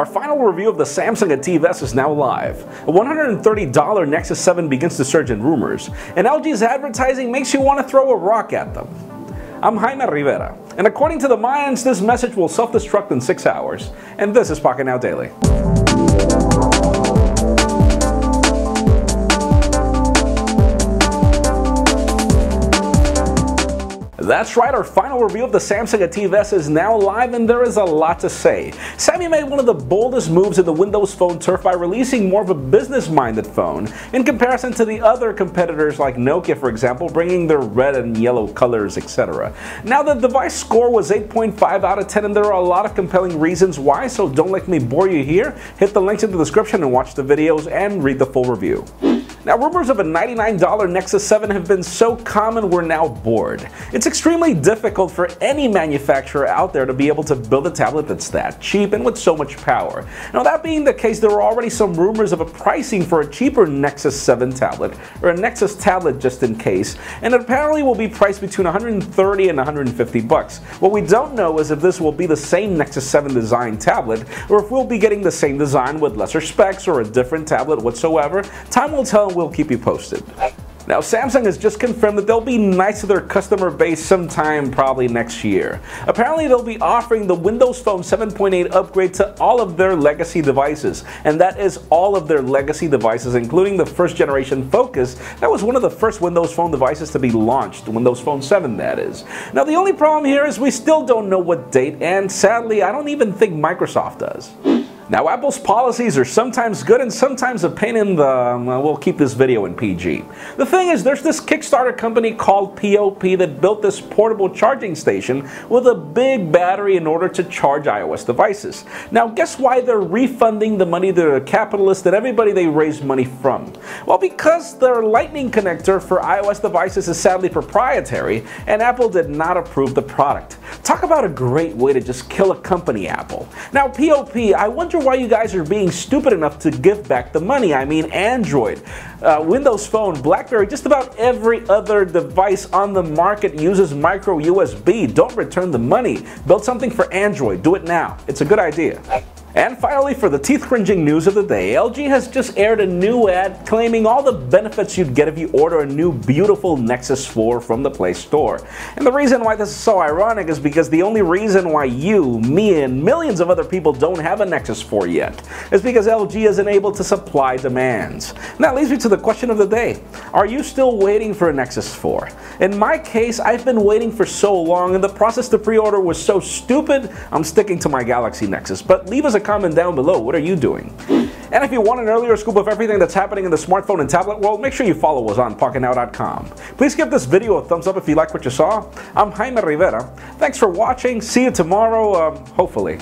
Our final review of the Samsung ATIV S is now live. A $130 Nexus 7 begins to surge in rumors, and LG's advertising makes you want to throw a rock at them. I'm Jaime Rivera, and according to the Mayans, this message will self-destruct in 6 hours. And this is Pocketnow Daily. That's right, our final review of the Samsung ATIV S is now live, and there is a lot to say. Sammy made one of the boldest moves in the Windows Phone turf by releasing more of a business-minded phone in comparison to the other competitors like Nokia, for example, bringing their red and yellow colors, etc. Now, the device score was 8.5 out of 10, and there are a lot of compelling reasons why, so don't let me bore you here. Hit the links in the description and watch the videos and read the full review. Now, rumors of a $99 Nexus 7 have been so common we're now bored. It's extremely difficult for any manufacturer out there to be able to build a tablet that's that cheap and with so much power. Now, that being the case, there are already some rumors of a pricing for a cheaper Nexus 7 tablet, or a Nexus tablet just in case, and it apparently will be priced between $130 and $150. What we don't know is if this will be the same Nexus 7 design tablet, or if we'll be getting the same design with lesser specs or a different tablet whatsoever. Time will tell. We'll keep you posted. Now, Samsung has just confirmed that they'll be nice to their customer base sometime probably next year. Apparently, they'll be offering the Windows Phone 7.8 upgrade to all of their legacy devices, and that is all of their legacy devices, including the first generation Focus that was one of the first Windows Phone devices to be launched, Windows Phone 7 that is. Now, the only problem here is we still don't know what date, and sadly, I don't even think Microsoft does. Now, Apple's policies are sometimes good and sometimes a pain in the... we'll keep this video in PG. The thing is, there's this Kickstarter company called POP that built this portable charging station with a big battery in order to charge iOS devices. Now, guess why they're refunding the money to the capitalists and everybody they raise money from? Well, because their Lightning connector for iOS devices is sadly proprietary, and Apple did not approve the product. Talk about a great way to just kill a company, Apple. Now, POP, I wonder why you guys are being stupid enough to give back the money. I mean, Android, Windows Phone, Blackberry, just about every other device on the market uses micro USB. Don't return the money. Build something for Android. Do it now. It's a good idea. And finally, for the teeth-cringing news of the day, LG has just aired a new ad claiming all the benefits you'd get if you order a new beautiful Nexus 4 from the Play Store. And the reason why this is so ironic is because the only reason why you, me, and millions of other people don't have a Nexus 4 yet is because LG isn't able to supply demands. And that leads me to the question of the day. Are you still waiting for a Nexus 4? In my case, I've been waiting for so long, and the process to pre-order was so stupid, I'm sticking to my Galaxy Nexus. But leave us a comment down below. What are you doing? And if you want an earlier scoop of everything that's happening in the smartphone and tablet world, make sure you follow us on Pocketnow.com. Please give this video a thumbs up if you like what you saw. I'm Jaime Rivera. Thanks for watching. See you tomorrow, hopefully.